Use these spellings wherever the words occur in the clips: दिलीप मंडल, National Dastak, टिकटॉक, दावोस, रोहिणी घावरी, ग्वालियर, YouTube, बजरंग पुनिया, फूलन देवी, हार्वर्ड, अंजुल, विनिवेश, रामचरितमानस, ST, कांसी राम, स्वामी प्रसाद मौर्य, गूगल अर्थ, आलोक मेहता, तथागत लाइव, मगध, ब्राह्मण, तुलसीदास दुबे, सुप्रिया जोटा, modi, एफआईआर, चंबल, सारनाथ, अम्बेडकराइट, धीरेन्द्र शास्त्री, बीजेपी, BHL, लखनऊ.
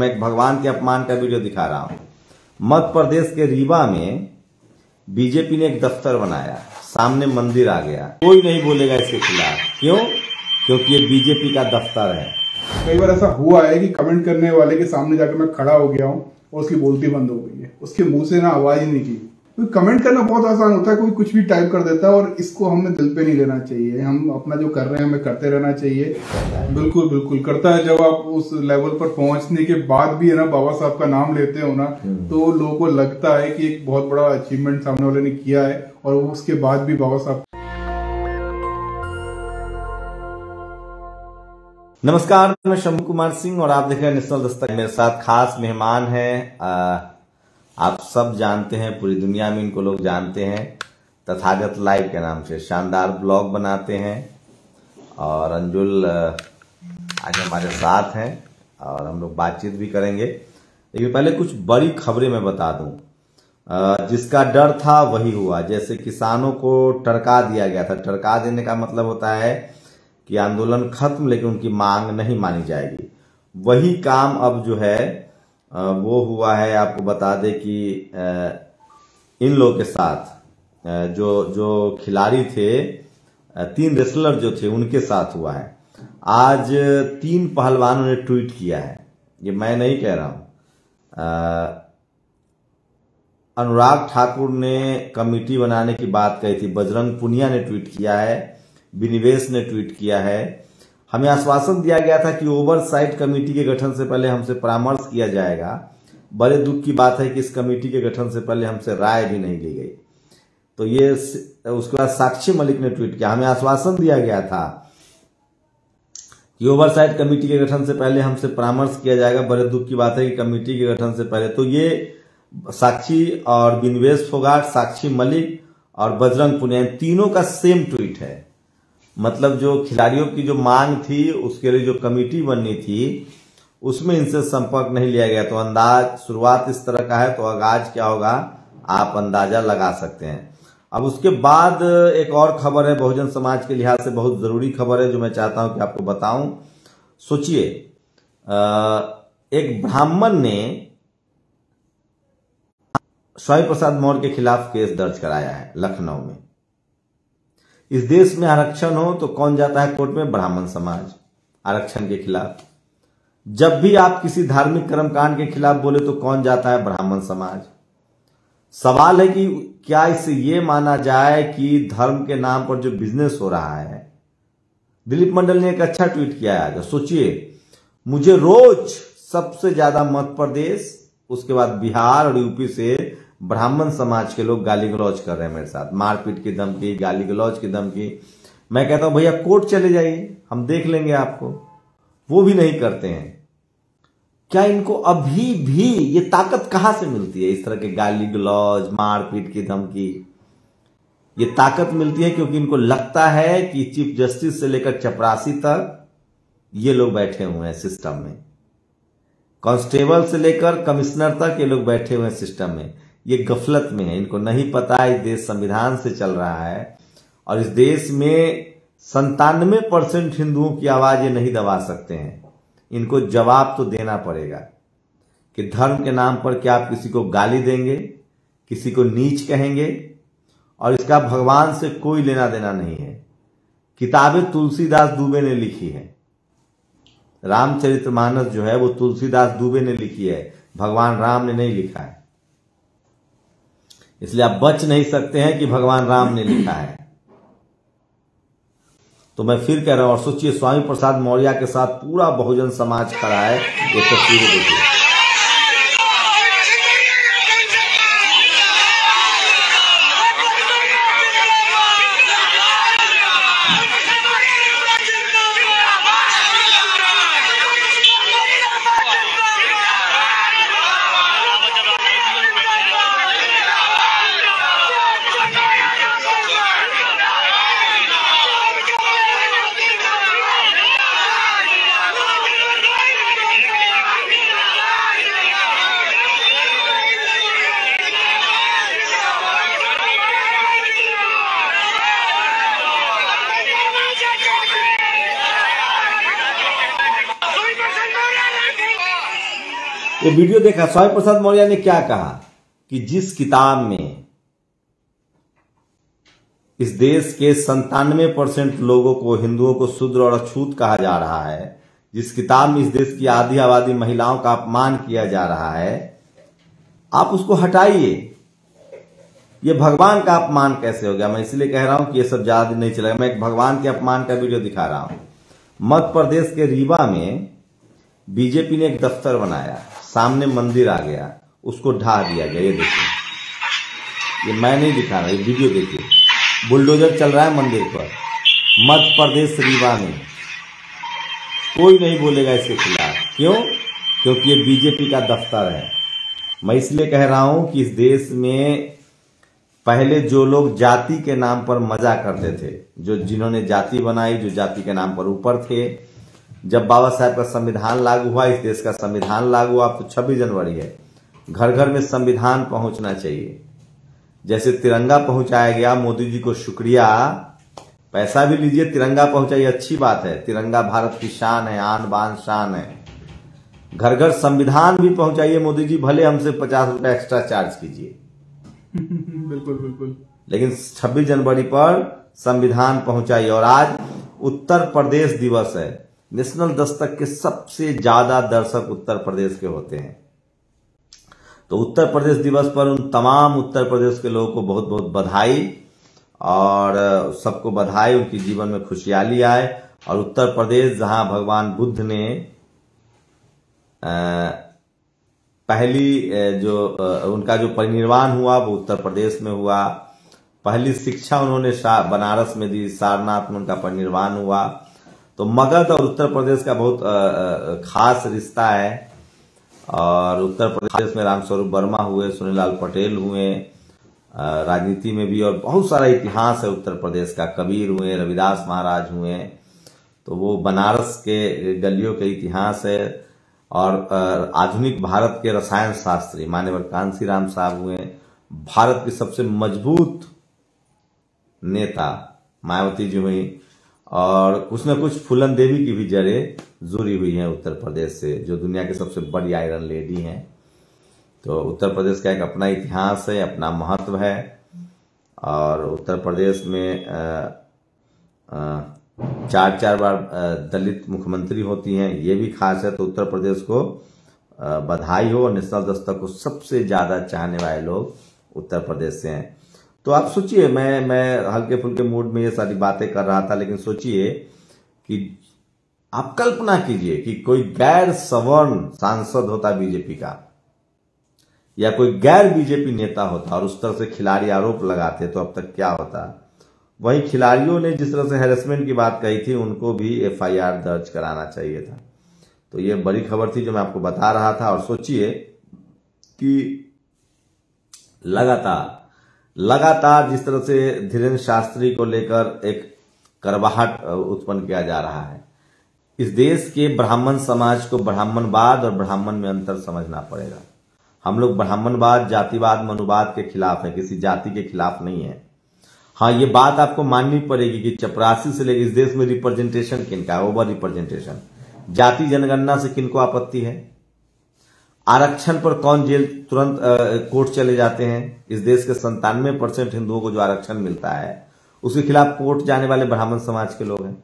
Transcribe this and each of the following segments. मैं एक भगवान के अपमान का वीडियो दिखा रहा हूं। मध्य प्रदेश के रीवा में बीजेपी ने एक दफ्तर बनाया, सामने मंदिर आ गया, कोई नहीं बोलेगा इसके खिलाफ। क्यों? क्योंकि ये बीजेपी का दफ्तर है। कई बार ऐसा हुआ है कि कमेंट करने वाले के सामने जाकर मैं खड़ा हो गया हूं और उसकी बोलती बंद हो गई है, उसके मुंह से ना आवाज ही निकली। तो कमेंट करना बहुत आसान होता है, कोई कुछ भी टाइप कर देता है और इसको हमें दिल पे नहीं लेना चाहिए। हम अपना जो कर रहे हैं हमें करते रहना चाहिए। बिल्कुल बिल्कुल करता है। जब आप उस लेवल पर पहुंचने के बाद भी है ना बाबा साहब का नाम लेते हो ना, तो लोगों को लगता है कि एक बहुत बड़ा अचीवमेंट सामने वाले ने किया है और वो उसके बाद भी बाबा साहब। नमस्कार, मैं शंभू कुमार सिंह और आप देख रहे हैं नेशनल दस्तक। मेरे साथ खास मेहमान हैं, आप सब जानते हैं, पूरी दुनिया में इनको लोग जानते हैं, तथागत लाइव के नाम से शानदार ब्लॉग बनाते हैं। और अंजुल आज हमारे साथ हैं और हम लोग बातचीत भी करेंगे। लेकिन पहले कुछ बड़ी खबरें मैं बता दूं। जिसका डर था वही हुआ। जैसे किसानों को टरका दिया गया था, टरका देने का मतलब होता है कि आंदोलन खत्म लेकिन उनकी मांग नहीं मानी जाएगी, वही काम अब जो है वो हुआ है। आपको बता दें कि इन लोगों के साथ जो खिलाड़ी थे, 3 रेसलर जो थे उनके साथ हुआ है। आज 3 पहलवानों ने ट्वीट किया है, ये मैं नहीं कह रहा हूं। अनुराग ठाकुर ने कमेटी बनाने की बात कही थी, बजरंग पुनिया ने ट्वीट किया है, विनिवेश ने ट्वीट किया है। हमें आश्वासन दिया गया था कि ओवरसाइट कमेटी के गठन से पहले हमसे परामर्श किया जाएगा। बड़े दुख की बात है कि इस कमेटी के गठन से पहले हमसे राय भी नहीं ली गई। तो ये उसके बाद साक्षी मलिक ने ट्वीट किया, हमें आश्वासन दिया गया था कि ओवरसाइट कमेटी के गठन से पहले हमसे परामर्श किया जाएगा, बड़े दुख की बात है कि कमेटी के गठन से पहले। तो ये साक्षी और विनेश फोगाट, साक्षी मलिक और बजरंग पुनिया, तीनों का सेम ट्वीट है। मतलब जो खिलाड़ियों की जो मांग थी उसके लिए जो कमेटी बननी थी उसमें इनसे संपर्क नहीं लिया गया। तो अंदाज शुरुआत इस तरह का है, तो आगाज क्या होगा आप अंदाजा लगा सकते हैं। अब उसके बाद एक और खबर है, बहुजन समाज के लिहाज से बहुत जरूरी खबर है, जो मैं चाहता हूं कि आपको बताऊं। सोचिए, एक ब्राह्मण ने स्वामी प्रसाद मौर्य के खिलाफ केस दर्ज कराया है लखनऊ में। इस देश में आरक्षण हो तो कौन जाता है कोर्ट में? ब्राह्मण समाज, आरक्षण के खिलाफ। जब भी आप किसी धार्मिक कर्मकांड के खिलाफ बोले तो कौन जाता है? ब्राह्मण समाज। सवाल है कि क्या इससे ये माना जाए कि धर्म के नाम पर जो बिजनेस हो रहा है? दिलीप मंडल ने एक अच्छा ट्वीट किया है। सोचिए, मुझे रोज सबसे ज्यादा मध्य प्रदेश, उसके बाद बिहार और यूपी से ब्राह्मण समाज के लोग गाली गलौज कर रहे हैं, मेरे साथ मारपीट की धमकी, गाली गलौज की धमकी। मैं कहता हूं भैया कोर्ट चले जाइए, हम देख लेंगे आपको। वो भी नहीं करते हैं। क्या इनको अभी भी ये ताकत कहां से मिलती है? इस तरह के गाली गलौज, मारपीट की धमकी, ये ताकत मिलती है क्योंकि इनको लगता है कि चीफ जस्टिस से लेकर चपरासी तक ये लोग बैठे हुए हैं सिस्टम में, कांस्टेबल से लेकर कमिश्नर तक ये लोग बैठे हुए हैं सिस्टम में। ये गफलत में है, इनको नहीं पता है देश संविधान से चल रहा है और इस देश में 97% हिंदुओं की आवाज ये नहीं दबा सकते हैं। इनको जवाब तो देना पड़ेगा कि धर्म के नाम पर क्या आप किसी को गाली देंगे, किसी को नीच कहेंगे? और इसका भगवान से कोई लेना देना नहीं है। किताबें तुलसीदास दुबे ने लिखी है, रामचरितमानस जो है वो तुलसीदास दुबे ने लिखी है, भगवान राम ने नहीं लिखा है। इसलिए आप बच नहीं सकते हैं कि भगवान राम ने लिखा है। तो मैं फिर कह रहा हूं। और सोचिए, स्वामी प्रसाद मौर्य के साथ पूरा बहुजन समाज खड़ा है। ये तस्वीरें देखिए, ये वीडियो देखा, स्वामी प्रसाद मौर्य ने क्या कहा कि जिस किताब में इस देश के 97% लोगों को, हिंदुओं को शूद्र और अछूत कहा जा रहा है, जिस किताब में इस देश की आधी आबादी महिलाओं का अपमान किया जा रहा है, आप उसको हटाइए। ये भगवान का अपमान कैसे हो गया? मैं इसलिए कह रहा हूं कि ये सब ज्यादा नहीं चलेगा। मैं एक भगवान के अपमान का वीडियो दिखा रहा हूं। मध्य प्रदेश के रीवा में बीजेपी ने एक दफ्तर बनाया, सामने मंदिर आ गया, उसको ढा दिया गया। ये देखिए, ये मैं नहीं दिखा रहा, ये वीडियो देखिए, बुलडोजर चल रहा है मंदिर पर, मध्य प्रदेश रीवा में। कोई नहीं बोलेगा इसके खिलाफ। क्यों? क्योंकि ये बीजेपी का दफ्तर है। मैं इसलिए कह रहा हूं कि इस देश में पहले जो लोग जाति के नाम पर मजा करते थे, जो जिन्होंने जाति बनाई, जो जाति के नाम पर ऊपर थे, जब बाबा साहब का संविधान लागू हुआ, इस देश का संविधान लागू हुआ, तो 26 जनवरी है, घर घर में संविधान पहुंचना चाहिए। जैसे तिरंगा पहुंचाया गया, मोदी जी को शुक्रिया, पैसा भी लीजिए, तिरंगा पहुंचाइए, अच्छी बात है, तिरंगा भारत की शान है, आन बान शान है। घर घर संविधान भी पहुंचाइए मोदी जी, भले हमसे 50 रुपए एक्स्ट्रा चार्ज कीजिए, बिल्कुल बिल्कुल, लेकिन 26 जनवरी पर संविधान पहुंचाइए। और आज उत्तर प्रदेश दिवस है। नेशनल दस्तक के सबसे ज्यादा दर्शक उत्तर प्रदेश के होते हैं, तो उत्तर प्रदेश दिवस पर उन तमाम उत्तर प्रदेश के लोगों को बहुत बहुत बधाई, और सबको बधाई, उनके जीवन में खुशहाली आए। और उत्तर प्रदेश, जहां भगवान बुद्ध ने पहली जो उनका जो परिनिर्वाण हुआ वो उत्तर प्रदेश में हुआ, पहली शिक्षा उन्होंने बनारस में दी, सारनाथ में उनका परिनिर्वाण हुआ। तो मगध और उत्तर प्रदेश का बहुत खास रिश्ता है। और उत्तर प्रदेश में रामस्वरूप वर्मा हुए, सुनीलाल पटेल हुए राजनीति में भी, और बहुत सारा इतिहास है उत्तर प्रदेश का। कबीर हुए, रविदास महाराज हुए, तो वो बनारस के गलियों के इतिहास है। और आधुनिक भारत के रसायन शास्त्री माननीय कांसी राम साहब हुए, भारत के सबसे मजबूत नेता मायावती जी हुई, और कुछ न कुछ फूलन देवी की भी जड़ें जुड़ी हुई हैं उत्तर प्रदेश से, जो दुनिया के सबसे बड़ी आयरन लेडी हैं। तो उत्तर प्रदेश का एक अपना इतिहास है, अपना महत्व है। और उत्तर प्रदेश में 4-4 बार दलित मुख्यमंत्री होती हैं, ये भी खास है। तो उत्तर प्रदेश को बधाई हो। नेशनल दस्तक को सबसे ज़्यादा चाहने वाले लोग उत्तर प्रदेश से हैं। तो आप सोचिए, मैं हल्के फुल्के मूड में ये सारी बातें कर रहा था, लेकिन सोचिए कि आप कल्पना कीजिए कि कोई गैर सवर्ण सांसद होता बीजेपी का, या कोई गैर बीजेपी नेता होता, और उस तरह से खिलाड़ी आरोप लगाते, तो अब तक क्या होता। वही खिलाड़ियों ने जिस तरह से हैरेसमेंट की बात कही थी, उनको भी एफआईआर दर्ज कराना चाहिए था। तो ये बड़ी खबर थी जो मैं आपको बता रहा था। और सोचिए कि लगातार जिस तरह से धीरेन्द्र शास्त्री को लेकर एक करवाहट उत्पन्न किया जा रहा है, इस देश के ब्राह्मण समाज को ब्राह्मणवाद और ब्राह्मण में अंतर समझना पड़ेगा। हम लोग ब्राह्मणवाद, जातिवाद, मनुवाद के खिलाफ है, किसी जाति के खिलाफ नहीं है। हाँ, ये बात आपको माननी पड़ेगी कि चपरासी से लेकर इस देश में रिप्रेजेंटेशन किनका है, ओवर रिप्रेजेंटेशन, जाति जनगणना से किनको आपत्ति है, आरक्षण पर कौन जेल तुरंत कोर्ट चले जाते हैं। इस देश के 97% हिंदुओं को जो आरक्षण मिलता है, उसके खिलाफ कोर्ट जाने वाले ब्राह्मण समाज के लोग हैं।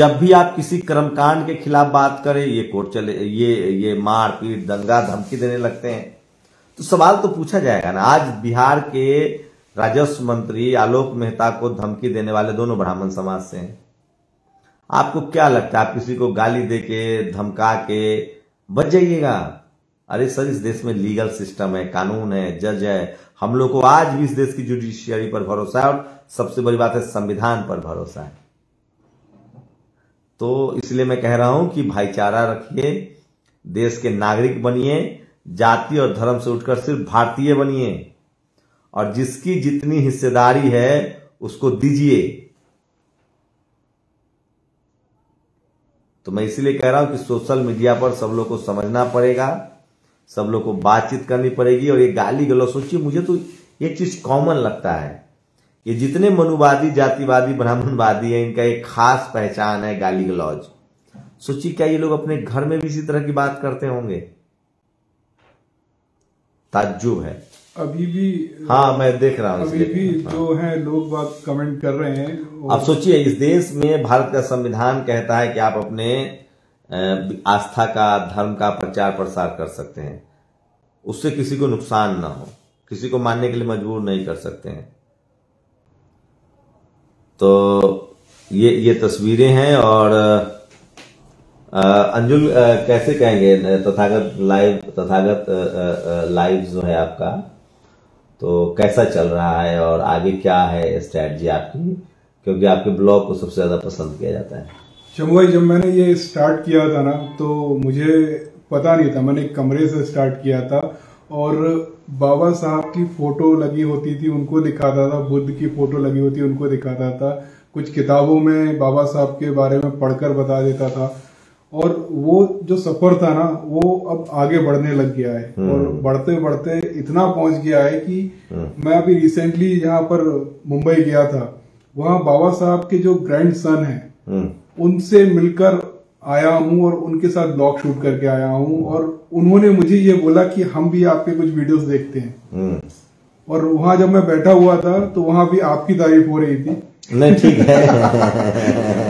जब भी आप किसी कर्मकांड के खिलाफ बात करें, ये कोर्ट चले, ये मार पीट, दंगा, धमकी देने लगते हैं। तो सवाल तो पूछा जाएगा ना। आज बिहार के राजस्व मंत्री आलोक मेहता को धमकी देने वाले दोनों ब्राह्मण समाज से हैं। आपको क्या लगता है आप किसी को गाली दे के, धमका के बच जाइएगा? अरे सर, इस देश में लीगल सिस्टम है, कानून है, जज है। हम लोग को आज भी इस देश की जुडिशियरी पर भरोसा है, और सबसे बड़ी बात है संविधान पर भरोसा है। तो इसलिए मैं कह रहा हूं कि भाईचारा रखिए, देश के नागरिक बनिए, जाति और धर्म से उठकर सिर्फ भारतीय बनिए, और जिसकी जितनी हिस्सेदारी है उसको दीजिए। तो मैं इसलिए कह रहा हूं कि सोशल मीडिया पर सब लोग को समझना पड़ेगा, सब लोग को बातचीत करनी पड़ेगी। और ये गाली गलौज, सोचिए, मुझे तो एक चीज कॉमन लगता है, ये जितने मनुवादी, जातिवादी, ब्राह्मणवादी है, इनका एक खास पहचान है गाली गलौज। सोचिए, क्या ये लोग अपने घर में भी इसी तरह की बात करते होंगे? ताज्जुब है अभी भी। हाँ मैं देख रहा हूँ अभी भी जो है लोग बात कमेंट कर रहे हैं। आप सोचिए इस देश में भारत का संविधान कहता है कि आप अपने आस्था का धर्म का प्रचार प्रसार कर सकते हैं, उससे किसी को नुकसान ना हो, किसी को मानने के लिए मजबूर नहीं कर सकते हैं। तो ये तस्वीरें हैं। और अंजुल कैसे कहेंगे तथागत लाइव जो है आपका, तो कैसा चल रहा है और आगे क्या है स्ट्रैटेजी आपकी, क्योंकि आपके ब्लॉग को सबसे ज़्यादा पसंद किया जाता है। शंभू जब मैंने ये स्टार्ट किया था ना तो मुझे पता नहीं था, मैंने कमरे से स्टार्ट किया था और बाबा साहब की फ़ोटो लगी होती थी उनको दिखाता था, बुद्ध की फ़ोटो लगी होती उनको दिखाता था, कुछ किताबों में बाबा साहब के बारे में पढ़कर बता देता था। और वो जो सफ़र था ना वो अब आगे बढ़ने लग गया है और बढ़ते बढ़ते इतना पहुंच गया है कि मैं अभी रिसेंटली यहाँ पर मुंबई गया था, वहाँ बाबा साहब के जो ग्रैंड सन है उनसे मिलकर आया हूँ और उनके साथ ब्लॉग शूट करके आया हूँ। और उन्होंने मुझे ये बोला कि हम भी आपके कुछ वीडियोस देखते हैं। और वहाँ जब मैं बैठा हुआ था तो वहाँ भी आपकी तारीफ हो रही थी। नहीं ठीक है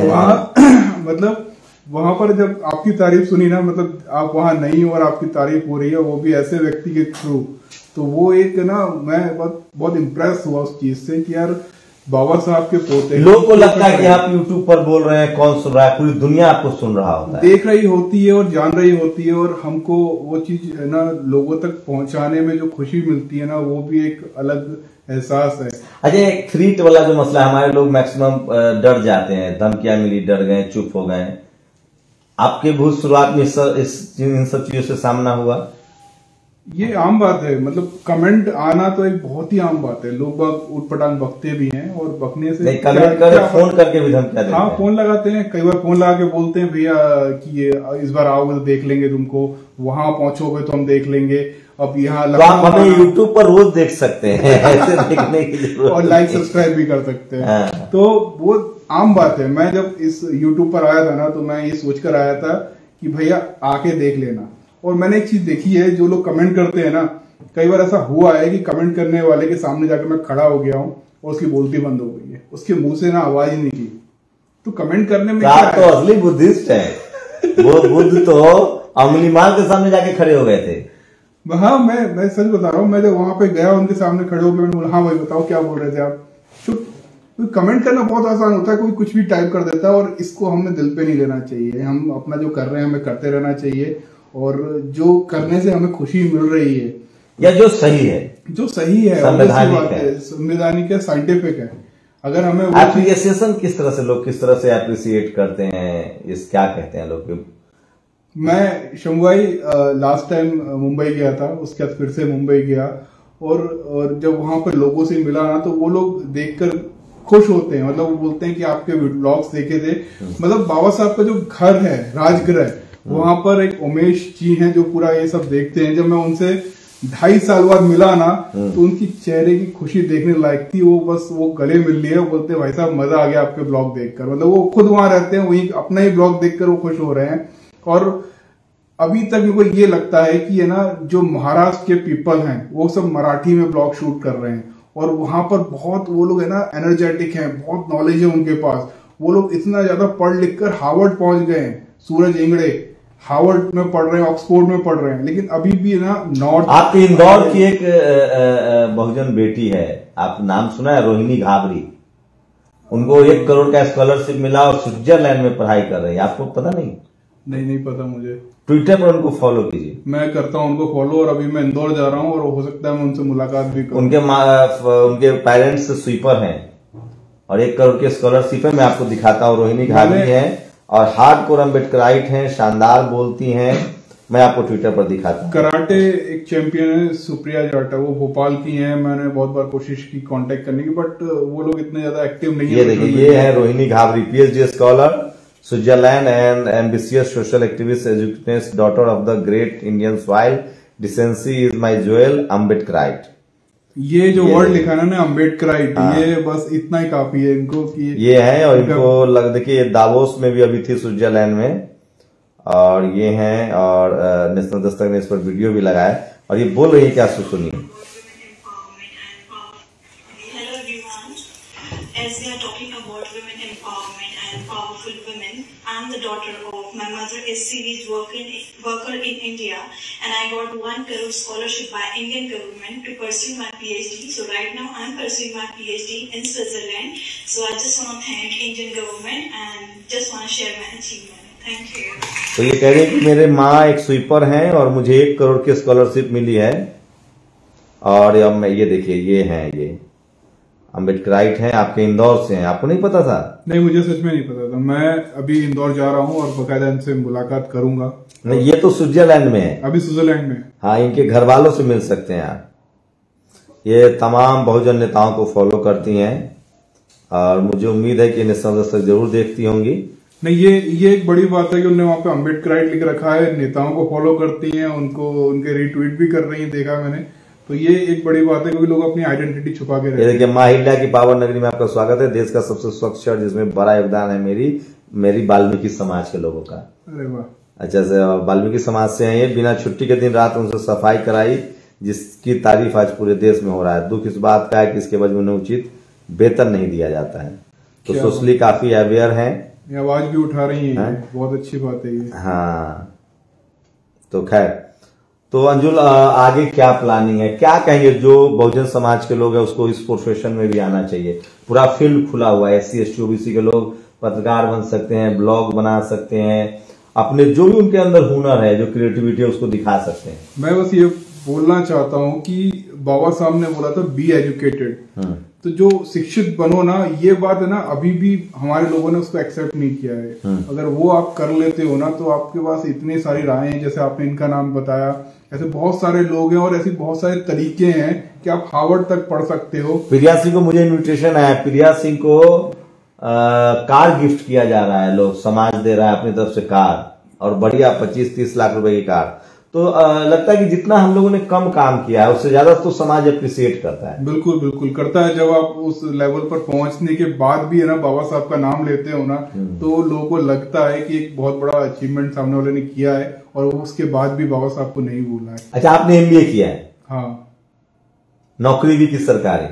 वहाँ मतलब वहाँ पर जब आपकी तारीफ सुनी ना, मतलब आप वहाँ नहीं हो और आपकी तारीफ हो रही है, वो भी ऐसे व्यक्ति के थ्रू, तो वो एक ना मैं बहुत इम्प्रेस हुआ उस चीज से कि यार बाबा साहब के पोते। लोगों को लगता है कि आप YouTube पर बोल रहे हैं, कौन सुन रहा है, पूरी दुनिया आपको सुन रहा होता है, देख रही होती है और जान रही होती है। और हमको वो चीज है ना लोगों तक पहुंचाने में जो खुशी मिलती है ना वो भी एक अलग एहसास है। अच्छा एक थ्रीट वाला जो मसला है, हमारे लोग मैक्सिमम डर जाते हैं, धमकियां मिली डर गए चुप हो गए। आपके बहुत शुरुआत में इन सब चीजों से सामना हुआ? ये आम बात है, मतलब कमेंट आना तो एक बहुत ही आम बात है, लोग उटपटांग बकते भी हैं और बकने से कमेंट कर फोन करके भी धमका देते हैं। हाँ फोन लगाते हैं, कई बार फोन लगा के बोलते हैं भैया कि इस बार आओगे तो देख लेंगे तुमको, वहां पहुंचोगे तो हम देख लेंगे। अब यहाँ हमें YouTube पर रोज देख सकते हैं ऐसे देखने की जरूरत, और लाइक सब्सक्राइब भी कर सकते हैं। तो वो आम बात है। मैं जब इस YouTube पर आया था ना तो मैं ये सोचकर आया था कि भैया आके देख लेना। और मैंने एक चीज देखी है, जो लोग कमेंट करते हैं ना, कई बार ऐसा हुआ है कि कमेंट करने वाले के सामने जाकर मैं खड़ा हो गया हूँ और उसकी बोलती बंद हो गई है, उसके मुंह से ना आवाज ही नहीं की। तो कमेंट करने में आप तो असली बुद्धिस्ट है वो बुद्ध तो अमलीमाल के सामने जाके खड़े हो गए थे। हाँ मैं सच बता रहा हूँ, मैं जब वहां पे गया उनके सामने खड़े हो गए, मैंने बोला हाँ भाई बताओ क्या बोल रहे थे आप। चुप। कमेंट करना बहुत आसान होता है, कोई कुछ भी टाइप कर देता है और इसको हमने दिल पे नहीं लेना चाहिए। हम अपना जो कर रहे हैं हमें करते रहना चाहिए और जो करने से हमें खुशी मिल रही है या जो सही है, जो सही है संवैधानिक है, साइंटिफिक है। अगर हमें एप्रिसिएशन किस तरह से, लोग किस तरह से एप्रिसिएट करते हैं, इस क्या कहते हैं लोग। मैं शंघाई लास्ट टाइम मुंबई गया था, उसके बाद फिर से मुंबई गया और जब वहां पर लोगों से मिला ना तो वो लोग देखकर खुश होते हैं, मतलब वो बोलते हैं कि आपके व्लॉग्स देखे थे। मतलब बाबा साहब का जो घर है राजगृह, वहां पर एक उमेश जी हैं जो पूरा ये सब देखते हैं। जब मैं उनसे 2.5 साल बाद मिला ना तो उनकी चेहरे की खुशी देखने लायक थी। वो बस वो गले मिल लिए, वो बोलते भाई साहब मजा आ गया आपके ब्लॉग देखकर। मतलब वो खुद वहां रहते हैं, वहीं अपना ही ब्लॉग देखकर वो खुश हो रहे हैं। और अभी तक मेरे को ये लगता है कि ये ना जो महाराष्ट्र के पीपल हैं वो सब मराठी में ब्लॉग शूट कर रहे हैं और वहां पर बहुत वो लोग है ना एनर्जेटिक हैं, बहुत नॉलेज है उनके पास। वो लोग इतना ज्यादा पढ़ लिख कर हार्वर्ड पहुंच गए हैं। सूरज इंगड़े हार्वर्ड में पढ़ रहे हैं, ऑक्सफोर्ड में पढ़ रहे हैं, लेकिन अभी भी ना नॉर्थ। आपके इंदौर की एक बहुजन बेटी है, आप नाम सुना है, रोहिणी घावरी, उनको 1 करोड़ का स्कॉलरशिप मिला और स्विट्जरलैंड में पढ़ाई कर रही है। आपको पता नहीं? नहीं पता मुझे। ट्विटर पर उनको फॉलो कीजिए। मैं करता हूँ उनको फॉलो और अभी मैं इंदौर जा रहा हूँ और हो सकता है मैं उनसे मुलाकात भी करूं। उनके पेरेंट्स स्वीपर हैं और 1 करोड़ के स्कॉलरशिप है। मैं आपको दिखाता हूँ, रोहिणी घावरी है और हार्डकोर अम्बेडकराइट हैं, शानदार बोलती हैं। मैं आपको ट्विटर पर दिखाता हूँ। कराटे एक चैंपियन है सुप्रिया जोटा, वो भोपाल की हैं। मैंने बहुत बार कोशिश की कांटेक्ट करने की बट वो लोग इतने ज्यादा एक्टिव नहीं है। ये देखिए ये है रोहिणी घावरी, PhD scholar, Switzerland and ambitious social activist, educated daughter of the great Indian soil, decency is my jewel, अम्बेडकराइट। ये जो वर्ड लिखा ना अम्बेडकराइट, ये बस इतना ही काफी है इनको कि ये है। और इनको लग देखिए दावोस में भी अभी थी स्विट्जरलैंड में, और ये हैं। और नेशनल दस्तक ने इस पर वीडियो भी लगाया। और ये बोल रही है कि आंसू सुनिए। I'm the daughter of my mother is series worker in India and I got 1 crore scholarship by Indian government to pursue my PhD so right now I'm pursuing my PhD in Switzerland so I just want to thank Indian government and just want to share my achievement thank you। तो ये कह रही है कि मेरे माँ एक sweeper हैं और मुझे 1 करोड़ की स्कॉलरशिप मिली है और अब ये देखिए ये हैं ये अम्बेडकराइट हैं आपके इंदौर से हैं। आपको नहीं पता था? नहीं मुझे सच में नहीं पता था। मैं अभी इंदौर जा रहा हूँ और बकायदा इनसे मुलाकात करूंगा। नहीं ये तो स्विट्जरलैंड में है, अभी स्विट्जरलैंड में। हाँ इनके घर वालों से मिल सकते हैं आप। ये तमाम बहुजन नेताओं को फॉलो करती हैं और मुझे उम्मीद है कि नेशनल दस्तक जरूर देखती होंगी। नहीं ये एक बड़ी बात है कि उन्होंने वहाँ पे अम्बेडकराइट लिख रखा है, नेताओं को फॉलो करती है, उनको उनके रिट्वीट भी कर रही है देखा मैंने, तो ये एक बड़ी बात है क्योंकि लोग अपनी आइडेंटिटी छुपा के रखते हैं। देखिए माँ हिल्डा की पावन नगरी में आपका स्वागत है। देश का सबसे स्वच्छ शहर जिसमें बड़ा योगदान है मेरी वाल्मीकि समाज के लोगों का। अरे वाह अच्छा से वाल्मीकि समाज से हैं ये। बिना छुट्टी के दिन रात उनसे सफाई कराई जिसकी तारीफ आज पूरे देश में हो रहा है। दुख इस बात का है कि इसके वजह उन्हें उचित वेतन नहीं दिया जाता है। तो सोशली काफी अवेयर है, आवाज भी उठा रही है, बहुत अच्छी बात है ये। हाँ तो खैर तो अंजुल आगे क्या प्लानिंग है, क्या कहेंगे जो बहुजन समाज के लोग हैं उसको इस प्रोफेशन में भी आना चाहिए? पूरा फील्ड खुला हुआ है, SC, ST, OBC के लोग पत्रकार बन सकते हैं, ब्लॉग बना सकते हैं, अपने जो भी उनके अंदर हुनर है जो क्रिएटिविटी है उसको दिखा सकते हैं। मैं बस ये बोलना चाहता हूँ कि बाबा साहब ने बोला था बी एजुकेटेड, तो जो शिक्षित बनो ना, ये बात है ना अभी भी हमारे लोगों ने उसको एक्सेप्ट नहीं किया है। अगर वो आप कर लेते हो ना तो आपके पास इतनी सारी राहें हैं, जैसे आपने इनका नाम बताया, ऐसे बहुत सारे लोग हैं और ऐसे बहुत सारे तरीके हैं कि आप हार्वर्ड तक पढ़ सकते हो। प्रिया सिंह को मुझे इन्विटेशन आया, प्रिया सिंह को कार गिफ्ट किया जा रहा है, लोग समाज दे रहा है अपनी तरफ से कार, और बढ़िया 25-30 लाख रुपए की कार। तो लगता है कि जितना हम लोगों ने कम काम किया है उससे ज्यादा तो समाज अप्रिसिएट करता है। बिल्कुल बिल्कुल करता है। जब आप उस लेवल पर पहुंचने के बाद भी है ना बाबा साहब का नाम लेते हो ना तो लोगों को लगता है कि एक बहुत बड़ा अचीवमेंट सामने वाले ने किया है और वो उसके बाद भी बाबा साहब को नहीं भूलना है। अच्छा आपने MBA किया है? हाँ। नौकरी भी किस सरकारी?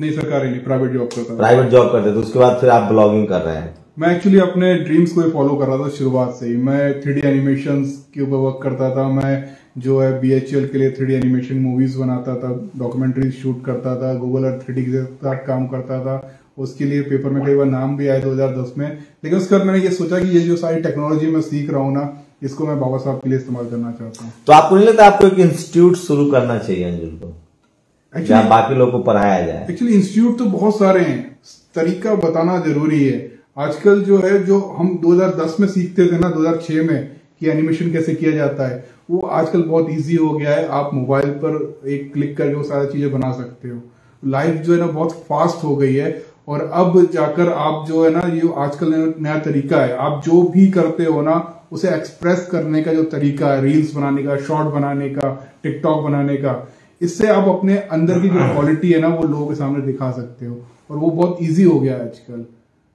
नहीं सरकारी नहीं, प्राइवेट जॉब करता। प्राइवेट जॉब करते थे, उसके बाद फिर आप ब्लॉगिंग कर रहे हैं। मैं एक्चुअली अपने ड्रीम्स को ही फॉलो कर रहा था शुरुआत से ही। मैं 3D एनिमेशंस के ऊपर वर्क करता था, मैं जो है BHL के लिए 3D एनिमेशन मूवीज बनाता था, डॉक्यूमेंट्रीज शूट करता था, गूगल अर्थ 3D के साथ काम करता था, उसके लिए पेपर में कई बार नाम भी आया 2010 में। लेकिन उसके बाद मैंने ये सोचा कि ये जो सारी टेक्नोलॉजी मैं सीख रहा हूँ ना इसको मैं बाबा साहब के लिए इस्तेमाल करना चाहता हूँ। तो आपको नहीं लगता आपको एक इंस्टीट्यूट शुरू करना चाहिए अंजुल को, जहाँ बाकी लोग को पढ़ाया जाए? एक्चुअली इंस्टीट्यूट तो बहुत सारे हैं, तरीका बताना जरूरी है। आजकल जो है जो हम 2010 में सीखते थे ना 2006 में कि एनिमेशन कैसे किया जाता है वो आजकल बहुत इजी हो गया है। आप मोबाइल पर एक क्लिक करके वो सारी चीजें बना सकते हो। लाइफ जो है ना बहुत फास्ट हो गई है और अब जाकर आप जो है ना ये आजकल नया तरीका है, आप जो भी करते हो ना उसे एक्सप्रेस करने का जो तरीका है, रील्स बनाने का, शॉर्ट बनाने का, टिकटॉक बनाने का, इससे आप अपने अंदर की जो क्वालिटी है ना वो लोगों के सामने दिखा सकते हो और वो बहुत ईजी हो गया है आजकल।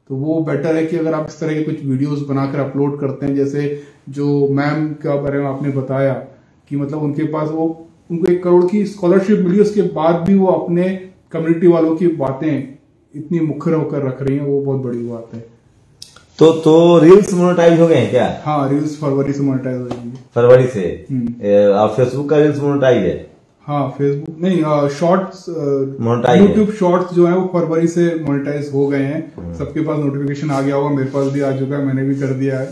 तो वो बेटर है कि अगर आप इस तरह के कुछ वीडियोस बनाकर अपलोड करते हैं, जैसे जो मैम का बारे में आपने बताया कि मतलब उनके पास वो उनको 1 करोड़ की स्कॉलरशिप मिली, उसके बाद भी वो अपने कम्युनिटी वालों की बातें इतनी मुखर होकर रख रही हैं, वो बहुत बड़ी बात है। तो रील्स मोनेटाइज हो गए हैं क्या? हाँ रील्स फरवरी से मोनेटाइज हो जाएंगे। फरवरी से? और फेसबुक का रील्स मोनेटाइज है? हाँ फेसबुक नहीं, शॉर्ट्स यूट्यूब शॉर्ट्स जो है वो फरवरी से मोनेटाइज हो गए हैं। सबके पास नोटिफिकेशन आ गया होगा, मेरे पास भी आ चुका है, मैंने भी कर दिया है।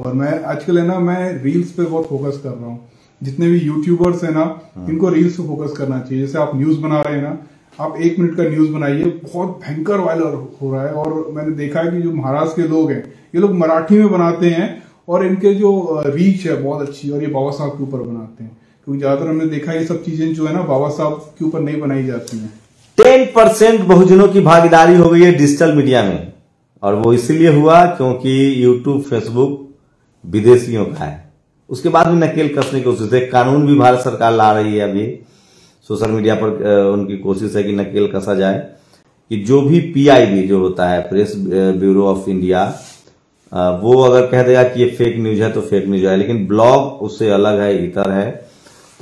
और मैं आजकल है ना मैं रील्स पे बहुत फोकस कर रहा हूँ। जितने भी यूट्यूबर्स है ना इनको रील्स पे फोकस करना चाहिए। जैसे आप न्यूज बना रहे हैं ना, आप 1 मिनट का न्यूज बनाइए, बहुत भयंकर वायरल हो रहा है। और मैंने देखा है कि जो महाराष्ट्र के लोग हैं ये लोग मराठी में बनाते हैं और इनके जो रीच है बहुत अच्छी, और ये बाबा साहब के ऊपर बनाते हैं क्योंकि ज्यादातर हमने देखा ये सब चीजें जो है ना बाबा साहब के ऊपर नहीं बनाई जाती हैं। 10% बहुजनों की भागीदारी हो गई है डिजिटल मीडिया में, और वो इसलिए हुआ क्योंकि YouTube, Facebook विदेशियों का है। उसके बाद भी नकेल कसने की कोशिश है, कानून भी भारत सरकार ला रही है अभी सोशल मीडिया पर। उनकी कोशिश है कि नकेल कसा जाए कि जो भी PIB जो होता है, प्रेस ब्यूरो ऑफ इंडिया, वो अगर कह देगा कि ये फेक न्यूज है तो फेक न्यूज है, लेकिन ब्लॉग उससे अलग है, इतर है।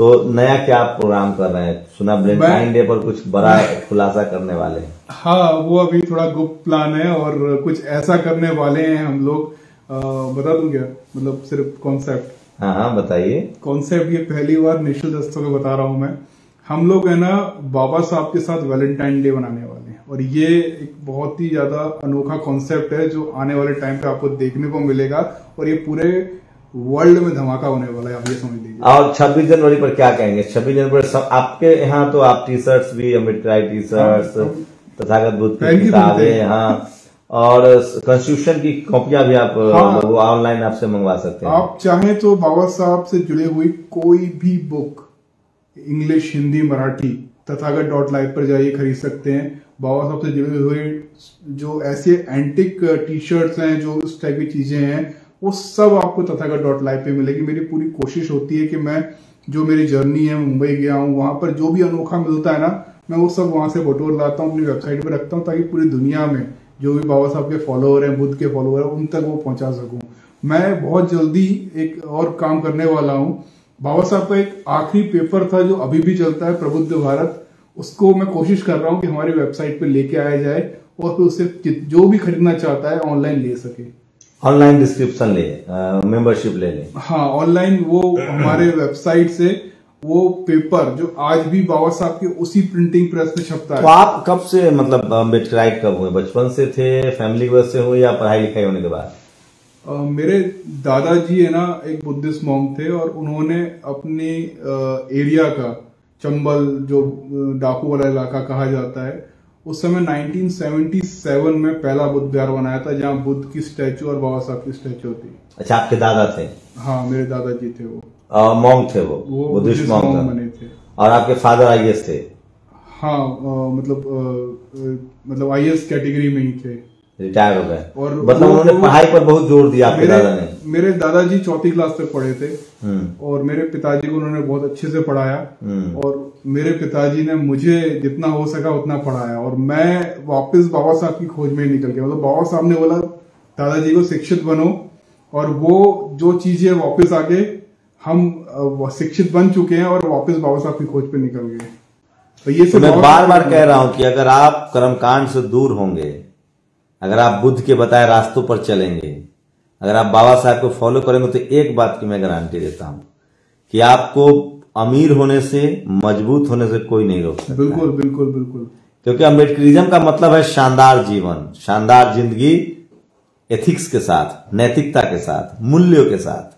तो नया क्या प्रोग्राम कर रहे हैं? सुना वैलेंटाइन डे पर कुछ बड़ा खुलासा करने वाले हैं। हाँ, वो अभी थोड़ा गुप्त प्लान है और कुछ ऐसा करने वाले हैं हम लोग। बता दूं क्या? मतलब सिर्फ कॉन्सेप्ट। हाँ हाँ बताइए। कॉन्सेप्ट ये पहली बार नेशनल दस्तक को बता रहा हूँ मैं। हम लोग है ना बाबा साहब के साथ वैलेंटाइन डे मनाने वाले हैं और ये एक बहुत ही ज्यादा अनोखा कॉन्सेप्ट है जो आने वाले टाइम पे आपको देखने को मिलेगा और ये पूरे वर्ल्ड में धमाका होने वाला है, आप ये समझ लीजिए। और 26 जनवरी पर क्या कहेंगे? 26 जनवरी सब आपके यहाँ तो आप टी शर्ट्स भी अम्बेडकर टी शर्ट्स, तथागत बुद्ध की किताबें, हाँ, और कॉन्स्टिट्यूशन की कॉपियां भी आप ऑनलाइन आपसे मंगवा सकते हैं। आप चाहें तो बाबा साहब से जुड़े हुई कोई भी बुक इंग्लिश, हिंदी, मराठी तथागत.live पर जाइए खरीद सकते हैं। बाबा साहब से जुड़े हुए जो ऐसे एंटिक टी शर्ट्स हैं, जो उस टाइप की चीजें हैं, वो सब आपको तथागत.live पे मिलेगी। मेरी पूरी कोशिश होती है कि मैं जो मेरी जर्नी है, मुंबई गया हूँ, वहां पर जो भी अनोखा मिलता है ना, मैं वो सब वहां से बटोर लाता हूँ, अपनी वेबसाइट पर रखता हूँ ताकि पूरी दुनिया में जो भी बाबा साहब के फॉलोअर हैं, बुद्ध के फॉलोअर हैं, उन तक वो पहुंचा सकूँ। मैं बहुत जल्दी एक और काम करने वाला हूँ। बाबा साहब का एक आखिरी पेपर था जो अभी भी चलता है, प्रबुद्ध भारत, उसको मैं कोशिश कर रहा हूँ कि हमारी वेबसाइट पर लेके आया जाए और फिर उससे जो भी खरीदना चाहता है ऑनलाइन ले सके, ऑनलाइन डिस्क्रिप्शन ले, मेंबरशिप ले लें। हाँ, ऑनलाइन वो हमारे वेबसाइट से वो पेपर जो आज भी बाबा साहब के उसी प्रिंटिंग प्रेस में छपता है। तो आप कब से मतलब अम्बेडकराइट कब हुए? बचपन से थे, फैमिली की वजह से हुए या पढ़ाई लिखाई होने के बाद? मेरे दादाजी है ना एक बुद्धिस्ट मॉन्क थे और उन्होंने अपने एरिया का चंबल जो डाकू वाला इलाका कहा जाता है, उस समय 1977 में पहला बुद्ध विहार बनाया था जहाँ बुद्ध की स्टैचू और बाबा साहब की स्टैचू थी। अच्छा, आपके दादा थे? हाँ, मेरे दादाजी थे, वो मॉन्क थे, वो बुद्धिस्ट मॉन्क बने थे। और आपके फादर आईएएस थे? हाँ, मतलब आईएएस कैटेगरी में ही थे, रिटायर हो गए। और मतलब उन्होंने पढ़ाई पर बहुत जोर दिया आपके दादा ने? मेरे दादाजी चौथी क्लास तक पढ़े थे और मेरे पिताजी को उन्होंने बहुत अच्छे से पढ़ाया और मेरे पिताजी ने मुझे जितना हो सका उतना पढ़ाया और मैं वापस बाबा साहब की खोज में निकल गया। मतलब बाबा साहब ने बोला दादाजी को शिक्षित बनो और वो जो चीजें वापस आके हम शिक्षित बन चुके हैं और वापस बाबा साहब की खोज पे निकल गए। तो ये मैं बार बार कह रहा हूँ कि अगर आप कर्मकांड से दूर होंगे, अगर आप बुद्ध के बताए रास्तों पर चलेंगे, अगर आप बाबा साहब को फॉलो करेंगे, तो एक बात की मैं गारंटी देता हूं कि आपको अमीर होने से, मजबूत होने से कोई नहीं रोक सकता। बिल्कुल बिल्कुल बिल्कुल, क्योंकि अम्बेडकरिज्म का मतलब है शानदार जीवन, शानदार जिंदगी, एथिक्स के साथ, नैतिकता के साथ, मूल्यों के साथ।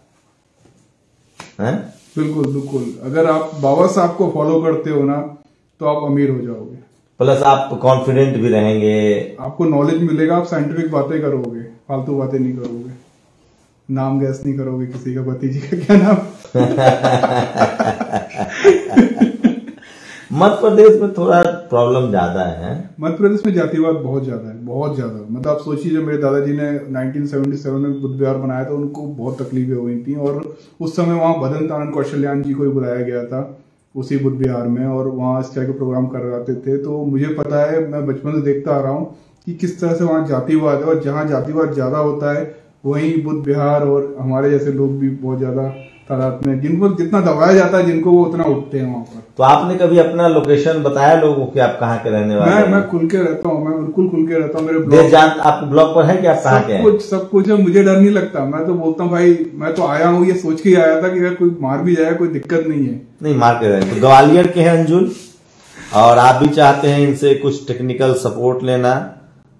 है बिल्कुल बिल्कुल, अगर आप बाबा साहब को फॉलो करते हो ना तो आप अमीर हो जाओगे, प्लस आप कॉन्फिडेंट भी रहेंगे, आपको नॉलेज मिलेगा, आप साइंटिफिक बातें करोगे, फालतू बातें नहीं करोगे, नाम गैस नहीं करोगे किसी का, भतीजी का क्या नाम। मध्य प्रदेश में थोड़ा प्रॉब्लम ज्यादा है। मध्य प्रदेश में जातिवाद बहुत ज्यादा है, बहुत ज्यादा। मतलब आप सोचिए जब मेरे दादाजी ने 1977 में बुद्ध विहार बनाया था, उनको बहुत तकलीफें हुई थी और उस समय वहाँ भदन तारायण कौशल्याण जी को बुलाया गया था उसी बुद्ध विहार में और वहाँ इस टाइप के प्रोग्राम करवाते थे। तो मुझे पता है, मैं बचपन से देखता आ रहा हूँ कि किस तरह से वहाँ जातिवाद है और जहाँ जातिवाद ज़्यादा होता है वहीं बुद्ध विहार और हमारे जैसे लोग भी बहुत ज़्यादा तादाद में, जिनको जितना दबाया जाता है जिनको, वो उतना उठते हैं वहाँ पर। तो आपने कभी अपना लोकेशन बताया लोगों को आप कहाँ के रहने वाले? मैं खुल के रहता हूँ, मैं बिल्कुल खुल के रहता हूँ। मेरे ब्लॉग, आपके ब्लॉग पर है कि आप कहाँ के हैं? कुछ सब कुछ है, मुझे डर नहीं लगता। मैं तो बोलता हूँ भाई, मैं तो आया हूँ ये सोच के आया था कि अगर कोई मार भी जाए कोई दिक्कत नहीं है। नहीं मार के जाए। ग्वालियर के हैं अंजुल और आप भी चाहते हैं इनसे कुछ टेक्निकल सपोर्ट लेना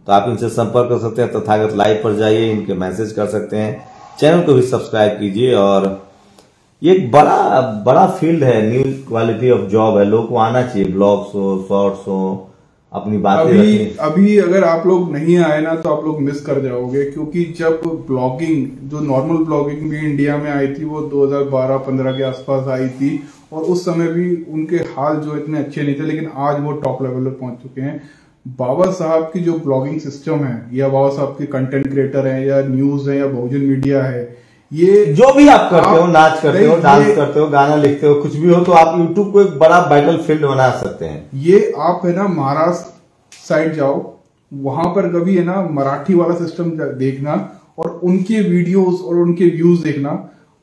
तो आप इनसे संपर्क कर सकते हैं। तथागत लाइव पर जाइए, इनके मैसेज कर सकते हैं, चैनल को भी सब्सक्राइब कीजिए। और ये एक बड़ा बड़ा फील्ड है, न्यू क्वालिटी ऑफ जॉब है, लोग को आना चाहिए, ब्लॉग्स हो, शॉर्ट्स हो, अपनी बातें। अभी अगर आप लोग नहीं आए ना तो आप लोग मिस कर जाओगे, क्योंकि जब ब्लॉगिंग, जो नॉर्मल ब्लॉगिंग भी इंडिया में आई थी, वो 2012-15 के आसपास आई थी और उस समय भी उनके हाल जो इतने अच्छे नहीं थे, लेकिन आज वो टॉप लेवल पर पहुंच चुके हैं। बाबा साहब की जो ब्लॉगिंग सिस्टम है, या बाबा साहब के कंटेंट क्रिएटर हैं, या न्यूज है, या बहुजन मीडिया है, ये जो भी आप करते हो, नाच करते हो, डांस करते हो, गाना लिखते हो, कुछ भी हो, तो आप यूट्यूब को एक बड़ा बैटल फील्ड बना सकते हैं। ये आप है ना महाराष्ट्र साइड जाओ, वहां पर कभी है ना मराठी वाला सिस्टम देखना और उनके वीडियोज और उनके व्यूज देखना,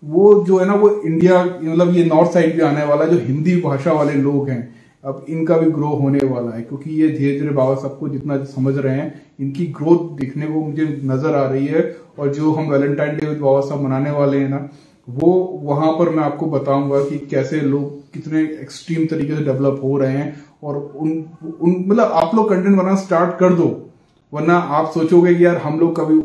वो जो है ना वो इंडिया मतलब ये नॉर्थ साइड भी आने वाला, जो हिंदी भाषा वाले लोग हैं अब इनका भी ग्रो होने वाला है, क्योंकि ये धीरे धीरे बाबा सबको जितना समझ रहे हैं इनकी ग्रोथ देखने को मुझे नजर आ रही है। और जो हम वैलेंटाइन डे बाबा साहब मनाने वाले हैं ना, वो वहां पर मैं आपको बताऊंगा कि कैसे लोग कितने एक्सट्रीम तरीके से डेवलप हो रहे हैं। और उन मतलब आप लोग कंटेंट बनाना स्टार्ट कर दो, वरना आप सोचोगे कि यार हम लोग कभी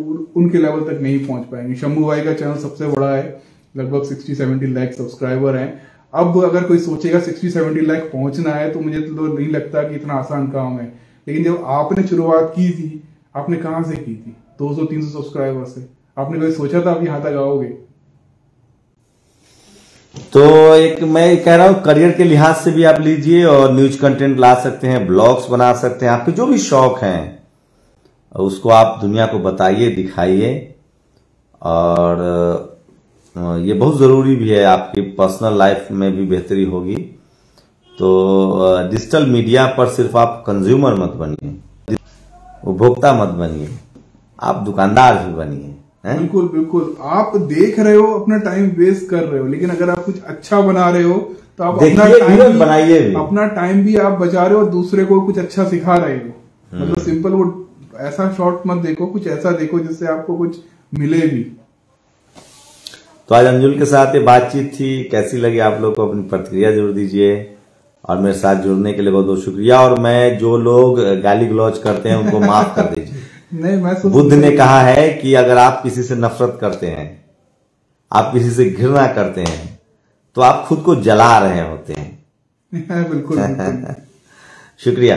उनके लेवल तक नहीं पहुंच पाएंगे। शंभू भाई का चैनल सबसे बड़ा है, लगभग 60-70 लाख सब्सक्राइबर हैं। अब अगर कोई सोचेगा 60-70 लाख पहुंचना है तो मुझे तो नहीं लगता कि इतना आसान काम है, लेकिन जब आपने शुरुआत की थी, आपने कहां से की थी? 200-300 सब्सक्राइबर से। आपने कभी सोचा था आप यहाँ तक आओगे? तो एक मैं कह रहा हूँ करियर के लिहाज से भी आप लीजिए और न्यूज कंटेंट ला सकते हैं, ब्लॉग्स बना सकते हैं, आपके जो भी शौक है उसको आप दुनिया को बताइए, दिखाइए। और ये बहुत ज़रूरी भी है, आपकी पर्सनल लाइफ में भी बेहतरी होगी। तो डिजिटल मीडिया पर सिर्फ आप कंज्यूमर मत बनिए, उपभोक्ता मत बनिए, आप दुकानदार भी बनिए। बिल्कुल बिल्कुल, आप देख रहे हो, अपना टाइम वेस्ट कर रहे हो, लेकिन अगर आप कुछ अच्छा बना रहे हो तो आप अपना टाइम भी आप बचा रहे हो और दूसरे को कुछ अच्छा सिखा रहे हो। मतलब सिंपल, वो ऐसा शॉर्ट मत देखो, कुछ ऐसा देखो जिससे आपको कुछ मिले भी। तो आज अंजुल के साथ ये बातचीत थी, कैसी लगी आप लोग को अपनी प्रतिक्रिया जरूर दीजिए, और मेरे साथ जुड़ने के लिए बहुत बहुत शुक्रिया। और मैं जो लोग गाली गलौज करते हैं उनको माफ कर दीजिए। नहीं, मैं बुद्ध ने कहा है कि अगर आप किसी से नफरत करते हैं, आप किसी से घृणा करते हैं, तो आप खुद को जला रहे होते हैं। बिल्कुल, बिल्कुल। शुक्रिया।